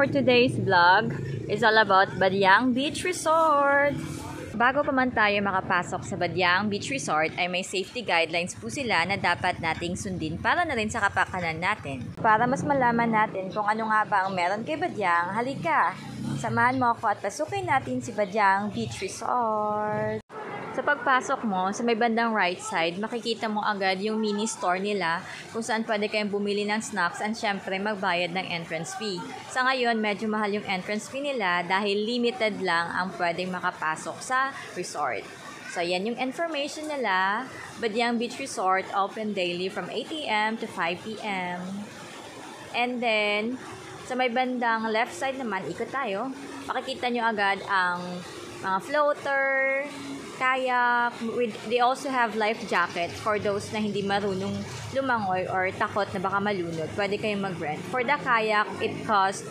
for today's vlog is all about Badiang Beach Resort. Bago pa man tayo makapasok sa Badiang Beach Resort ay may safety guidelines po sila na dapat nating sundin para na rin sa kapakanan natin. Para mas malaman natin kung ano nga ba ang meron kay Badiang, halika! Samahan mo ako at pasukin natin si Badiang Beach Resort. Sa pagpasok mo, sa may bandang right side, makikita mo agad yung mini store nila kung saan pwede kayong bumili ng snacks at syempre magbayad ng entrance fee. Sa ngayon, medyo mahal yung entrance fee nila dahil limited lang ang pwedeng makapasok sa resort. So, yan yung information nila. Badiang Beach Resort, open daily from 8 AM to 5 PM. And then, sa may bandang left side naman, ikot tayo. Makikita nyo agad ang mga floater, kayak, they also have life jacket for those na hindi marunong lumangoy or takot na baka malunod. Pwede kayong mag-rent. For the kayak, it costs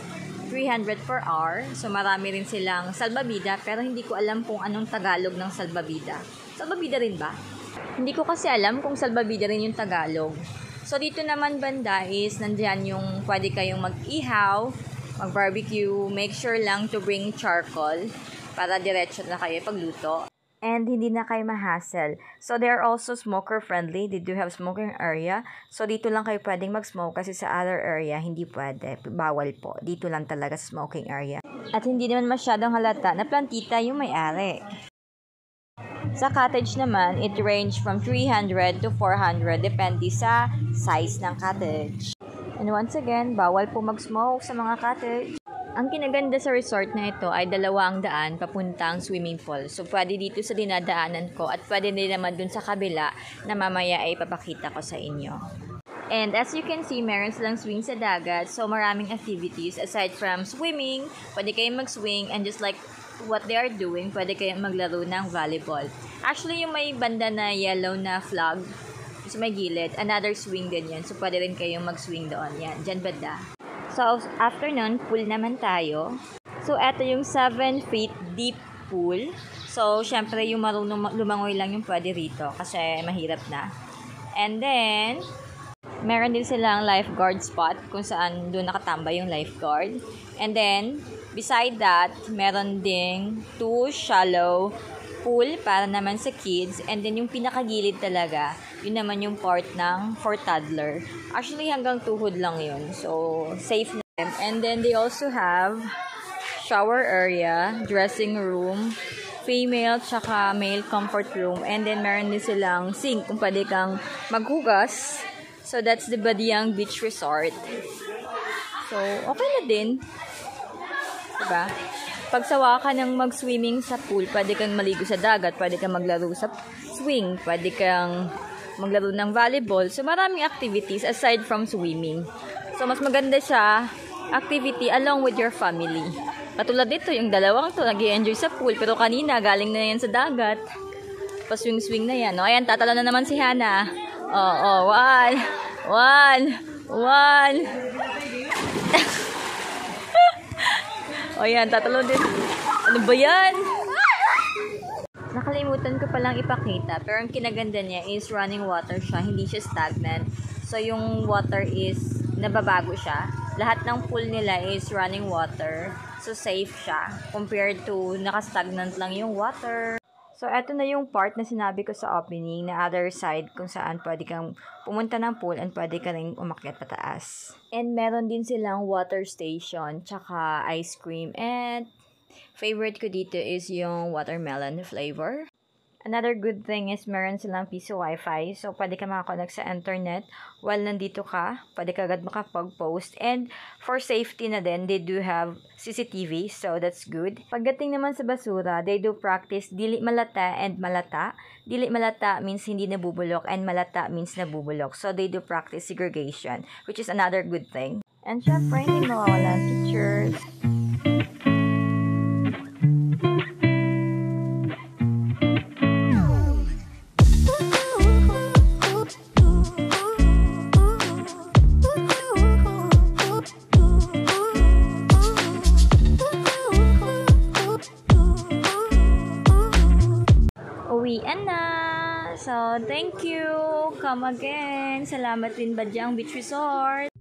300 per hour. So, marami rin silang salbabida, pero hindi ko alam kung anong Tagalog ng salbabida. Salbabida rin ba? Hindi ko kasi alam kung salbabida rin yung Tagalog. So, dito naman banda is, nandiyan yung pwede kayong mag-ihaw, mag-barbecue. Make sure lang to bring charcoal para diretso na kayo pagluto. And hindi na kayo ma-hassle. So, they are also smoker-friendly. They do have smoking area. So, dito lang kayo pwedeng mag-smoke kasi sa other area, hindi pwede. Bawal po. Dito lang talaga sa smoking area. At hindi naman masyadong halata na plantita yung may-ari. Sa cottage naman, it range from 300 to 400 depende sa size ng cottage. And once again, bawal po mag-smoke sa mga cottage. Ang kinaganda sa resort na ito ay 200 papuntang swimming pool. So, pwede dito sa dinadaanan ko at pwede din naman dun sa kabila na mamaya ay papakita ko sa inyo. And as you can see, meron silang swing sa dagat. So, maraming activities aside from swimming, pwede kayong mag-swing and just like what they are doing, pwede kayong maglaro ng volleyball. Actually, yung may banda na yellow na flag sa may gilid, another swing din yun. So, pwede rin kayong mag-swing doon. Yan, dyan banda. So, afternoon, pool naman tayo. So, eto yung 7 feet deep pool. So, syempre, yung marunong lumangoy lang yung pwede rito kasi mahirap na. And then, meron din silang lifeguard spot kung saan doon nakatambay yung lifeguard. And then, beside that, meron ding 2 shallow pool para naman sa kids. And then, yung pinakagilid talaga, yun naman yung part ng for toddler. Actually, hanggang tuhod lang yun. So, safe na. And then, they also have shower area, dressing room, female tsaka male comfort room. And then, meron din silang sink kung pwede kang maghugas. So, that's the Badiang Beach Resort. So, okay na din. Diba? Pagsawa ka ng mag-swimming sa pool, pwede kang maligo sa dagat, pwede kang maglaro sa swing, pwede kang maglaro ng volleyball. So, maraming activities aside from swimming. So, mas maganda siya activity along with your family. Patulad dito, yung dalawang to, nag-i-enjoy sa pool. Pero kanina, galing na yan sa dagat. Pa-swing-swing na yan. O, ayan, tatalo na naman si Hannah. Oo, one. O, ayan, tatalo din. Ano ba yan? Nakalimutan ko palang ipakita, pero ang kinaganda niya is running water siya, hindi siya stagnant. So, yung water is nababago siya. Lahat ng pool nila is running water. So, safe siya compared to nakastagnant lang yung water. So, eto na yung part na sinabi ko sa opening na other side kung saan pwede kang pumunta ng pool and pwede ka rin umakyat pataas. And meron din silang water station, tsaka ice cream and favorite ko dito is yung watermelon flavor. Another good thing is meron silang piso wifi. So, pwede ka makakonect sa internet while nandito ka. Pwede ka agad makapag-post. And for safety na din, they do have CCTV. So, that's good. Pagdating naman sa basura, they do practice dili malata and malata. Dili malata means hindi nabubulok and malata means nabubulok. So, they do practice segregation, which is another good thing. And syempre, hindi mawawala ang pictures. Hannah. So, thank you. Come again. Salamat din Badiang Beach Resort.